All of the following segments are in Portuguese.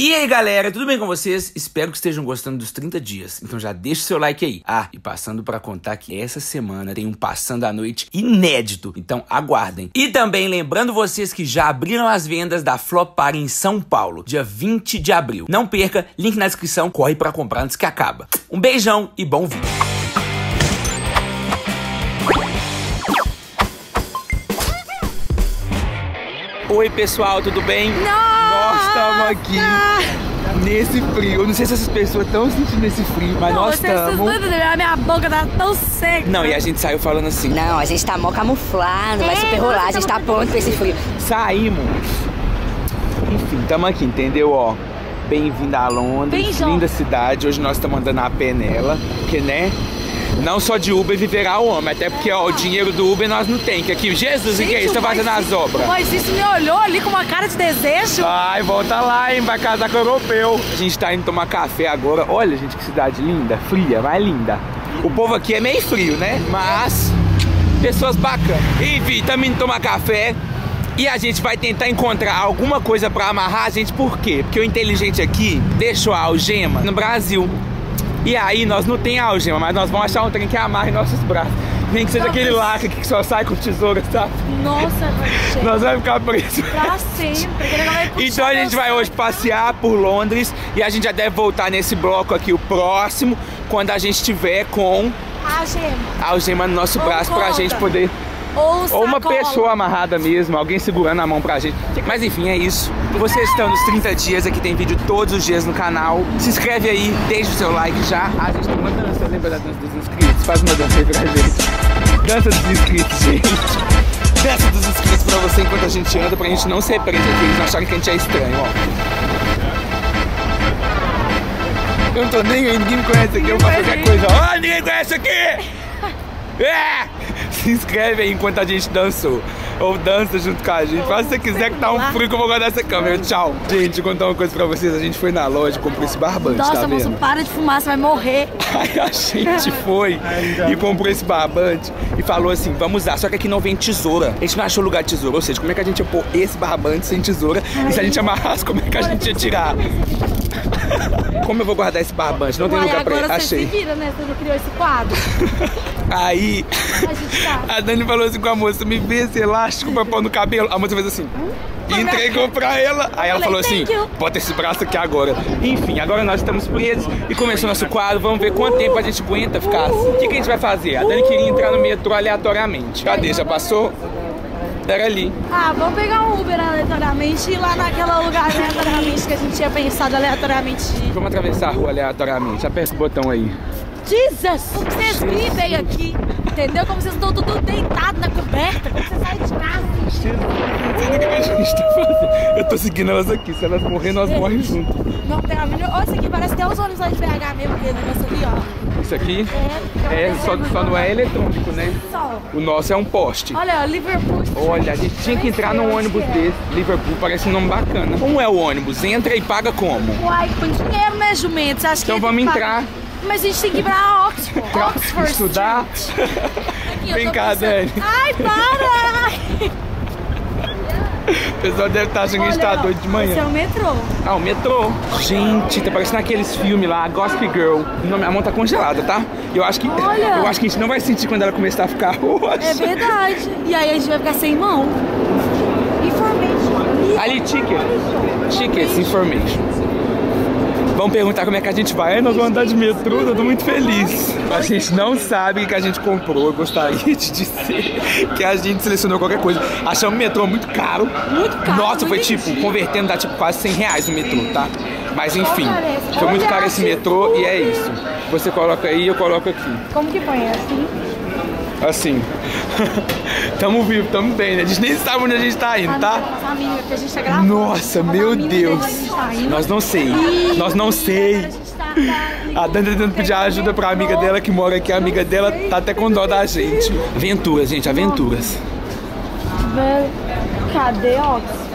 E aí galera, tudo bem com vocês? Espero que estejam gostando dos 30 dias, então já deixa o seu like aí. Ah, e passando pra contar que essa semana tem um Passando a Noite inédito, então aguardem. E também lembrando vocês que já abriram as vendas da Flop Party em São Paulo, dia 20 de abril. Não perca, link na descrição, corre pra comprar antes que acaba. Um beijão e bom vídeo. Oi pessoal, tudo bem? Nós estamos aqui nesse frio. Eu não sei se essas pessoas estão sentindo esse frio, mas nós estamos. A minha boca tá tão seca. Não, e a gente saiu falando assim. Não, a gente tá mó camuflado, vai super rolar, a gente tá pronto pra esse frio. Saímos. Enfim, estamos aqui, entendeu? Ó, bem-vinda a Londres, linda cidade. Hoje nós estamos andando a pé nela, porque né? Não só de Uber viverá o homem, até porque ó, o dinheiro do Uber nós não tem. Que aqui, Jesus, o que é isso? Tá fazendo as obras. Mas isso me olhou ali com uma cara de desejo. Ai, volta lá, hein? Vai casar com o europeu. A gente tá indo tomar café agora. Olha, gente, que cidade linda, fria, mas linda. O povo aqui é meio frio, né? Mas pessoas bacanas. Enfim, tamo indo tomar café. E a gente vai tentar encontrar alguma coisa pra amarrar a gente. Por quê? Porque o inteligente aqui deixou a algema no Brasil. E aí, nós não tem algema, mas nós vamos achar um trem que amarre nossos braços. Nem que seja aquele lacre que só sai com tesoura, sabe? Nossa, vai nós vamos ficar presos. Pra sempre. Então a gente vai hoje passear por Londres e a gente já deve voltar nesse bloco aqui, o próximo, quando a gente tiver com algema no nosso braço pra gente poder... Ou uma pessoa amarrada mesmo, alguém segurando a mão pra gente. Mas enfim, é isso. Vocês estão nos 30 dias, aqui tem vídeo todos os dias no canal. Se inscreve aí, deixa o seu like já. A gente tem uma dança, lembra da dança dos inscritos? Faz uma dança aí pra gente. Dança dos inscritos, gente. Dança dos inscritos pra você enquanto a gente anda, pra gente não ser preso aqui, eles não acharem que a gente é estranho, ó. Eu não tô nem aí, ninguém me conhece aqui, eu faço qualquer coisa. Ó, ninguém conhece aqui! É! Se inscreve aí enquanto a gente dançou. Ou dança junto com a gente. Faz se você quiser que tá um frio que eu vou guardar essa câmera. Tchau. Gente, vou contar uma coisa pra vocês. A gente foi na loja, comprou esse barbante, tá vendo? Nossa, moço, para de fumar, você vai morrer. Aí a gente foi e comprou esse barbante e falou assim, vamos usar. Só que aqui não vem tesoura. A gente não achou lugar de tesoura. Ou seja, como é que a gente ia pôr esse barbante sem tesoura? E se a gente amarrasse, como é que a gente ia tirar? Como eu vou guardar esse barbante? Não tem lugar pra ele. Achei. Você se vira, né? Você não criou esse quadro. Aí, a Dani falou assim com a moça, me vê esse elástico pra pôr no cabelo. A moça fez assim, e entregou pra ela. Aí ela falou assim, bota esse braço aqui agora. Enfim, agora nós estamos presos e começou nosso quadro. Vamos ver quanto tempo a gente aguenta ficar assim. O que a gente vai fazer? A Dani queria entrar no metrô aleatoriamente. Cadê? Já passou? Era ali. Ah, vamos pegar um Uber aleatoriamente e ir lá naquele lugar aleatoriamente que a gente tinha pensado aleatoriamente. Vamos atravessar a rua aleatoriamente. Aperta o botão aí. Jesus! Como vocês vivem aqui, entendeu? Como vocês estão tudo deitado na coberta, como vocês saem de casa. Jesus, o que a gente tá fazendo? Eu tô seguindo elas aqui, se elas morrerem, nós morremos juntos. Não, pera, olha isso aqui, parece até os ônibus lá de BH mesmo, aquele negócio aqui, ó. Isso aqui? É, só não é eletrônico, né? Só. O nosso é um poste. Olha, Liverpool. Olha, a gente tinha que entrar num ônibus desse. Liverpool parece um nome bacana. Como é o ônibus? Entra e paga como? Uai, põe dinheiro, né, jumento? Você acha que então vamos entrar. Mas a gente tem que ir pra Oxford estudar. Aqui, vem cá, Dani. Ai, para! O pessoal deve estar achando que a gente tá doido de manhã. Esse é o metrô. Ah, o metrô. Gente, tá parecendo aqueles filmes lá, Gossip Girl. Minha mão tá congelada, tá? Eu acho que a gente não vai sentir quando ela começar a ficar roxa. É verdade. E aí a gente vai ficar sem mão. Information. Ali, ticket. Tickets, information. Vamos perguntar como é que a gente vai, nós vamos andar de metrô, eu tô muito feliz. A gente não sabe o que a gente comprou, eu gostaria de dizer que a gente selecionou qualquer coisa. Achamos o metrô muito caro. Muito caro. Nossa, foi tipo, convertendo dá tipo quase 100 reais no metrô, tá? Mas enfim, foi muito caro esse metrô e é isso. Você coloca aí, eu coloco aqui. Como que põe? Assim? Assim. Tamo vivo, tamo bem, né? A gente nem sabe onde a gente tá indo, tá? A gente tá gravando. Nossa, meu Deus. Nós não sei. Nós não sei. A Dani tá tentando pedir ajuda pra amiga dela que mora aqui. A amiga dela tá até com dó da gente. Aventuras, gente, aventuras. Cadê Oxford?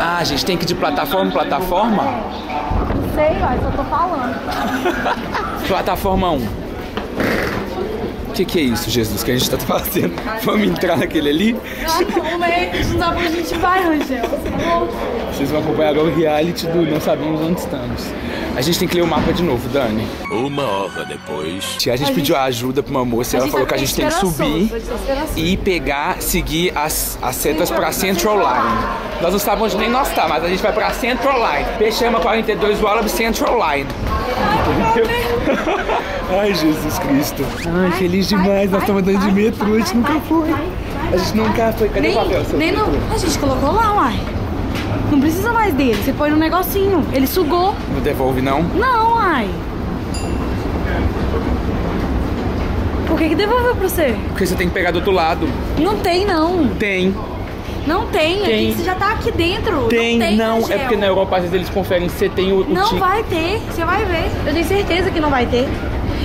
Ah, a gente tem que ir de plataforma em plataforma? Sei, ó, só tô falando. Plataforma 1. Que é isso, Jesus, que a gente tá fazendo? Vamos entrar naquele ali? A gente vai, Rangel. Vocês vão acompanhar agora o reality do Não Sabemos Onde Estamos. A gente tem que ler o mapa de novo, Dani. Uma hora depois. A gente pediu ajuda pra uma moça e ela falou que a gente tem que subir e pegar, seguir as setas pra Central Line. Nós não sabemos onde nem nós tá, mas a gente vai pra Central Line. Pechama 42 Wallaby Central Line. Ai, Jesus Cristo. Ai, feliz demais. Nós estamos andando de metrô, a gente nunca foi. A gente nunca foi. Cadê o papel? Nem não. A gente colocou lá, uai. Não precisa mais dele. Você põe no negocinho. Ele sugou. Não devolve, não? Não, uai. Por que que devolveu pra você? Porque você tem que pegar do outro lado. Não tem, não. Tem. Não tem, tem. Aqui, você já tá aqui dentro. Tem, não é porque na Europa às vezes eles conferem se você tem o não tico. Vai ter, você vai ver. Eu tenho certeza que não vai ter.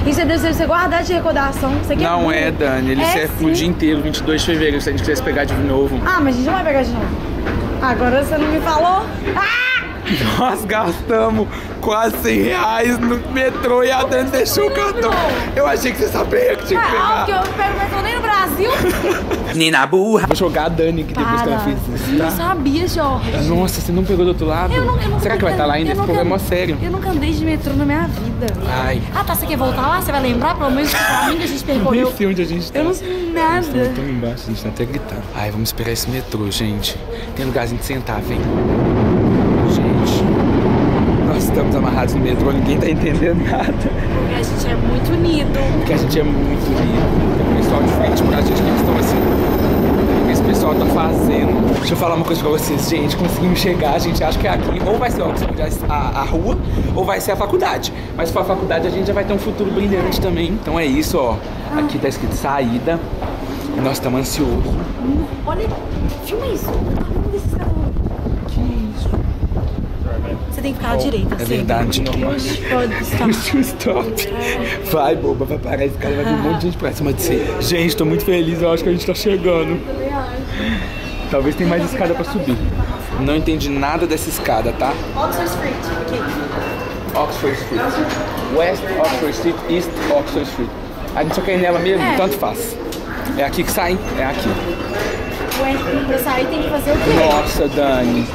Isso é Deus, você guardar de recordação. Isso aqui não é, Dani, ele serve pro dia inteiro, 22 de fevereiro, se a gente quisesse pegar de novo. Ah, mas a gente não vai pegar de novo. Agora você não me falou. Ah! Nós gastamos quase 100 reais no metrô e a Dani deixou o cartão. Eu achei que você sabia que tinha que pegar. Porque eu não pego metrô nem no Brasil. Nina burra. Vou jogar a Dani aqui depois que ela fez isso, tá? Eu não sabia, Jorge. Nossa, você não pegou do outro lado? Eu será que vai estar lá ainda? Esse problema é sério. Eu nunca andei de metrô na minha vida. Ai. Ah, tá, você quer voltar lá? Você vai lembrar pelo menos pra mim que a gente percorreu? Nem sei onde a gente tá. Eu não sei nada. Nós estamos tão embaixo, a gente tá até gritando. Ai, vamos esperar esse metrô, gente. Tem lugarzinho de sentar, vem. Estamos amarrados no metrô, ninguém tá entendendo nada. Porque a gente é muito unido. Porque a gente é muito unido. Tem um pessoal de frente pra gente que estão assim. O que esse pessoal tá fazendo? Deixa eu falar uma coisa pra vocês, gente. Conseguimos chegar, a gente acha que é aqui. Ou vai ser a rua, ou vai ser a faculdade. Mas se for a faculdade, a gente já vai ter um futuro brilhante também. Então é isso, ó. Aqui tá escrito saída. E nós estamos ansiosos. Olha, filma isso. Que isso? Você tem que ficar à direita. É verdade, não. Pode stop. Vai, boba, vai parar esse cara, vai vir um monte de gente pra cima de você. Gente, tô muito feliz, eu acho que a gente tá chegando. Talvez tenha mais escada pra subir. Não entendi nada dessa escada, tá? Oxford Street, aqui. Oxford Street. West Oxford Street, East Oxford Street. A gente só quer ir nela mesmo, tanto faz. É aqui que sai, é aqui. Pra sair tem que fazer o quê? Nossa, Dani.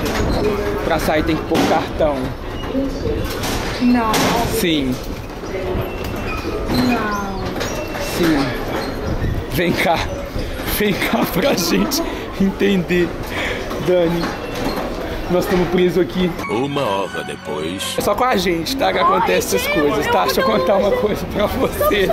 Pra sair tem que pôr cartão. Não. Sim. Não. Sim. Vem cá. Vem cá pra gente entender. Dani, nós estamos presos aqui. Uma hora depois. É só com a gente, tá? Que acontece essas coisas, tá? Deixa eu contar uma coisa pra você.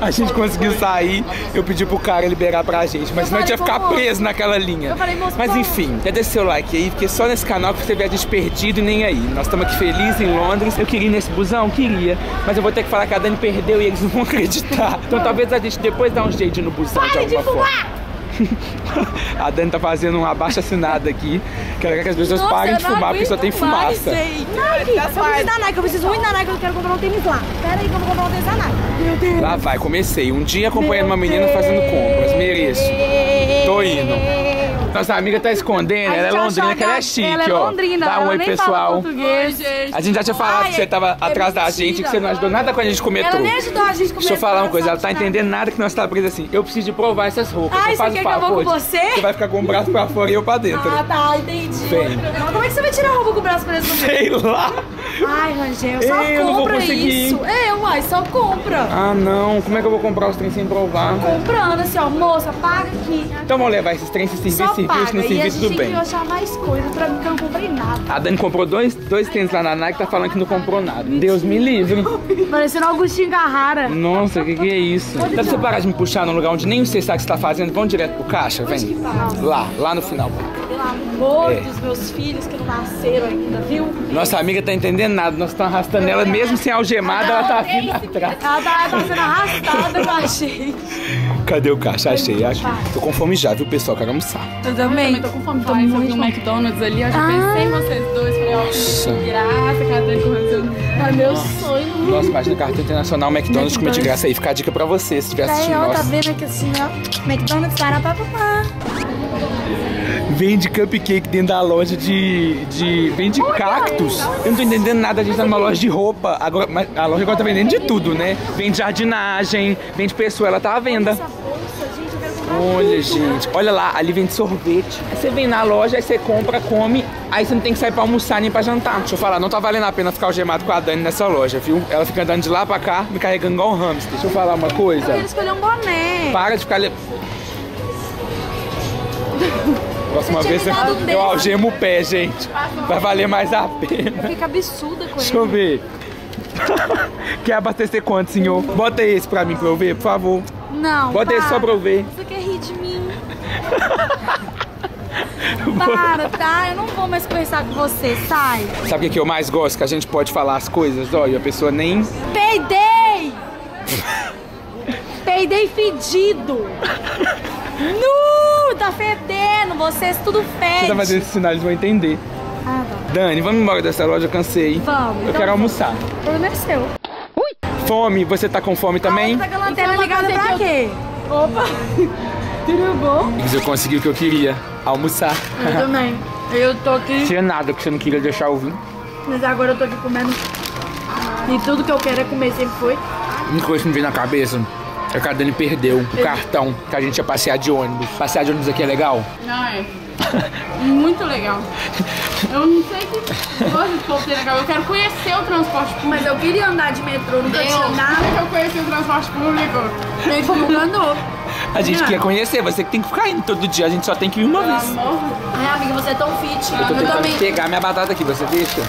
A gente conseguiu sair, eu pedi pro cara liberar pra gente, mas senão a gente ia ficar preso naquela linha. Mas enfim, até deixa seu like aí, porque só nesse canal que você vê a gente perdido e nem aí. Nós estamos aqui felizes em Londres. Eu queria ir nesse busão? Queria. Mas eu vou ter que falar que a Dani perdeu e eles não vão acreditar. Então talvez a gente depois dá um jeito no busão de alguma forma. A Dani tá fazendo um abaixo-assinado aqui. Quero que as pessoas parem de fumar, porque só tem fumaça. Nike, eu preciso da Nike, eu preciso muito da Nike, eu quero comprar um tênis lá. Pera aí que eu vou comprar um tênis da Nike. Meu Deus. Lá vai, comecei. Um dia acompanhando uma menina fazendo compras, mereço. Tô indo. Nossa amiga tá escondendo, ela é londrina, que ela é chique, ela é londrina, ó. Dá um oi, pessoal. A gente já tinha falado que você tava atrás da gente, que você não ajudou nada com a gente comer tudo. Ela nem ajudou a gente comer tudo. Deixa eu falar uma coisa, ela tá entendendo nada que nós tá presos assim. Eu preciso de provar essas roupas. Ah, você quer que eu vou com você? Você vai ficar com o braço pra fora e eu pra dentro. Ah, tá, entendi. Mas como é que você vai tirar a roupa com o braço pra dentro? Sei lá. Ai, Rangel, só compra isso. Uai, só compra. Ah, não. Como é que eu vou comprar os trens sem provar? Comprando, assim, ó. Moça, paga aqui. Então vamos levar esses trens sem serviço. Paga, e a gente tem que achar mais coisa pra mim, que eu não comprei nada. A Dani comprou dois tênis lá na Nike, tá falando que não comprou nada. Deus me livre. Parecendo Augustinho Carrara. Nossa, que é isso? Dá pra você parar de me puxar num lugar onde nem você sabe o que você tá fazendo? Vamos direto pro caixa, vem. Lá no final. Pelo amor dos meus filhos que não nasceram ainda, viu? Nossa amiga tá entendendo nada, nós estamos arrastando ela, mesmo sem algemada, ela tá vindo atrás. Ela tá sendo arrastada pra gente. Cadê o caixa? Achei, acho. Tô com fome já, viu, pessoal? Quero almoçar. Eu também tô com fome. Tô muito no McDonald's ali, eu já pensei em vocês dois. Falei, ó, de graça, cadê com o meu sonho? Nossa, página do cartão internacional, McDonald's, comida de graça aí. Fica a dica pra você, se tiver assistindo. Tá vendo aqui assim, ó. McDonald's, para, papapá. vende cupcake dentro da loja de vende cactos. Eu não tô entendendo nada, a gente tá numa loja de roupa, agora, mas a loja agora tá vendendo de tudo, né? Vende jardinagem, vende pessoa, ela tá à venda. Olha, gente, olha lá, ali vende sorvete. Aí você vem na loja, aí você compra, come, aí você não tem que sair pra almoçar nem pra jantar. Deixa eu falar, não tá valendo a pena ficar algemado com a Dani nessa loja, viu? Ela fica andando de lá pra cá, me carregando igual um hamster. Deixa eu falar uma coisa. Eu quero escolher um boné. Para de ficar... Próxima vez eu algemo o pé, gente. Vai valer mais a pena. Fica absurda com ele. Deixa eu ver. Quer abastecer quanto, senhor? Bota esse pra mim pra eu ver, por favor. Não, bota esse só pra eu ver. Você quer rir de mim? Para, tá? Eu não vou mais conversar com você, sai. Sabe o que eu mais gosto? Que a gente pode falar as coisas, ó, e a pessoa nem... Peidei! Peidei fedido! Nu! Tá fedendo, vocês tudo fede. Você tá fazendo esses sinais, eles vão entender. Ah, tá. Dani, vamos embora dessa loja, eu cansei. Vamos. Eu quero almoçar. O problema é seu. Fome, você tá com fome também? Tá com a lanterna ligada pra quê? Opa! Tudo bom? Eu consegui o que eu queria, almoçar. Eu também. Eu tô aqui... Não tinha nada que você não queria deixar eu vir. Mas agora eu tô aqui comendo. E tudo que eu quero é comer, sempre foi. Uma coisa que me veio na cabeça é que a Dani perdeu o cartão que a gente ia passear de ônibus. Passear de ônibus aqui é legal? Não, é. Muito legal. Eu não sei que coisa de solteira, eu quero conhecer o transporte público. Mas eu queria andar de metrô, nunca tinha nada. Como é que eu conheci o transporte público? Nem como andou. A gente quer conhecer, você que tem que ficar indo todo dia, a gente só tem que ir uma vez. Amor. Ai, amiga, você é tão fit. Eu tô tentando pegar minha batata aqui, você deixa?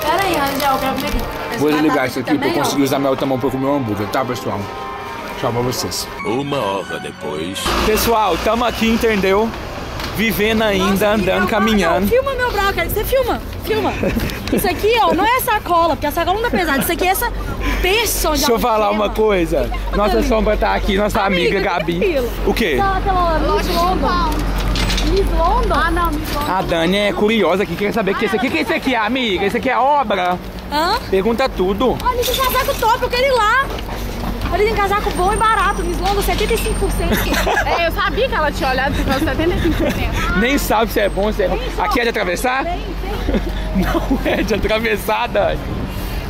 Pera aí, Rangel, eu quero pegar. Vou desligar isso aqui pra eu conseguir usar minha outra mão pra comer um hambúrguer, tá, pessoal? Tchau pra vocês. Uma hora depois... Pessoal, tamo aqui, entendeu? Vivendo ainda, nossa, andando, caminhando. Filma meu braço, cara. Você filma, filma. Isso aqui, ó, não é sacola, porque a sacola não tá pesada. Isso aqui é essa pessoa. Deixa eu falar uma coisa. Nossa sombra tá aqui, nossa amiga, Gabi. O quê? Aquela Miss London. Miss London? Ah, não, Miss London. A Dani é curiosa aqui, quer saber o que é isso aqui. O que é isso aqui, amiga? Isso aqui é obra? Hã? Pergunta tudo. Olha, tem casaco top, eu quero ir lá. Olha, tem casaco bom e barato, Miss London, 75%. É, eu sabia que ela tinha olhado por causa de 75%. Nem sabe se é bom, se é ruim. Aqui é de atravessar? Não é de atravessada.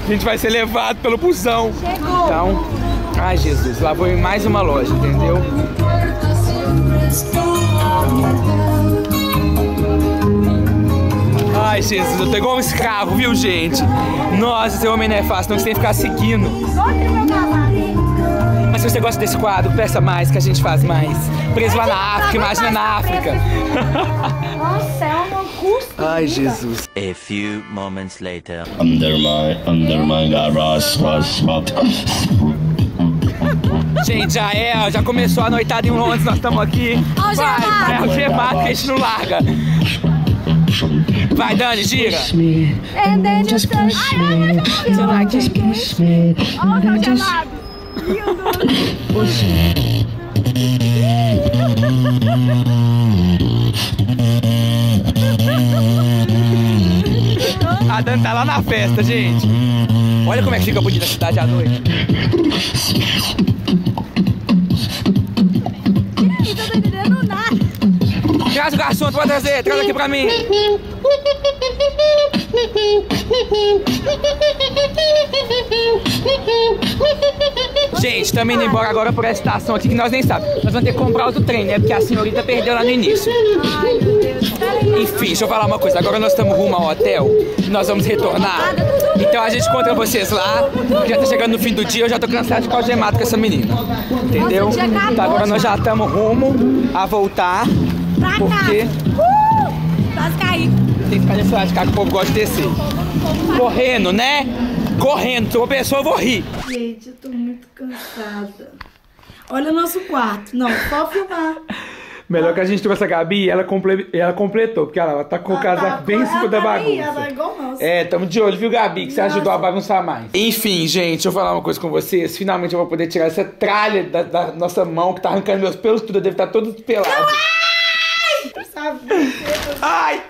A gente vai ser levado pelo busão. Chegou. Então, ai Jesus, lá vou em mais uma loja, entendeu? Ai, Jesus, eu tô igual um escravo, viu, gente? Nossa, esse homem não é fácil, não, você tem que ficar seguindo. Mas se você gosta desse quadro, peça mais, que a gente faz mais. Preso lá na África, imagina na África. Nossa, é uma custa. Ai, Jesus. A few moments later. Under my garage was hot. Gente, já começou a noitada em Londres, nós estamos aqui. Vai algemado que a gente não larga. Vai, Dani, gira. And then just push me. Just push me. Olha o gelado. A Dani tá lá na festa, gente. Olha como é que fica bonita a cidade à noite. Eu não tô entendendo nada. Traz o garçom, pode trazer, traz aqui pra mim. Gente, também indo embora agora por essa estação aqui que nós nem sabemos. Nós vamos ter que comprar outro trem, né? Porque a senhorita perdeu lá no início. Ai, meu Deus. Enfim, deixa eu falar uma coisa. Agora nós estamos rumo ao hotel e nós vamos retornar. Então a gente encontra vocês lá. Já tá chegando no fim do dia, eu já tô cansado de ficar algemado com essa menina. Entendeu? Então agora nós já estamos rumo a voltar. Porque... Quase caí. Tem que ficar nesse lado de cá que o povo gosta de descer. Correndo, né? Correndo, se eu pessoa eu vou rir. Gente, eu tô muito cansada. Olha o nosso quarto. Não, só filmar. Melhor que a gente trouxe a Gabi e ela completou, porque ela tá com o casaco bem em cima da bagunça. Ela é igual nós. É, tamo de olho, viu, Gabi? Que você ajudou a bagunçar mais. Enfim, gente, deixa eu falar uma coisa com vocês. Finalmente eu vou poder tirar essa tralha da nossa mão, que tá arrancando meus pelos tudo. Eu devo estar todo pelado. Ai!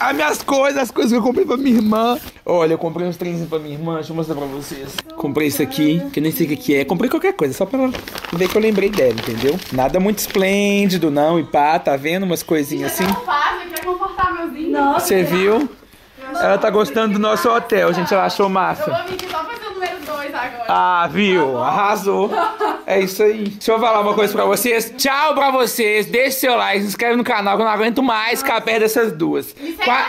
As minhas coisas, as coisas que eu comprei pra minha irmã. Olha, eu comprei uns trenzinhos pra minha irmã, deixa eu mostrar pra vocês. Comprei isso aqui, que eu nem sei o que é. Comprei qualquer coisa, só pra ver que eu lembrei dela, entendeu? Nada muito esplêndido, não, e pá, tá vendo? Umas coisinhas assim. Nossa. Você viu? Ela tá gostando do nosso hotel, gente. Ela achou massa. Eu vou mentir só pra ser o número 2 agora. Ah, viu? Arrasou. É isso aí. Deixa eu falar uma coisa pra vocês. Tchau pra vocês. Deixe seu like, se inscreve no canal, que eu não aguento mais ficar perto dessas duas.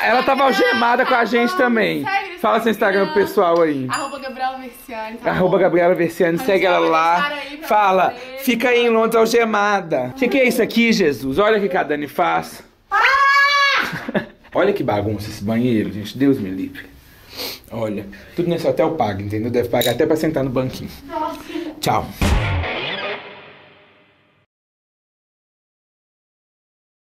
Ela tava algemada com a gente também. Fala seu Instagram pro pessoal aí. @Gabriela Verciani. Tá @Gabriela Verciani. Segue ela lá. Fala, fica aí em Londres algemada. O que é isso aqui, Jesus? Olha o que a Dani faz. Olha que bagunça esse banheiro, gente. Deus me livre. Olha, tudo nesse hotel paga, entendeu? Deve pagar até pra sentar no banquinho. Nossa. Tchau.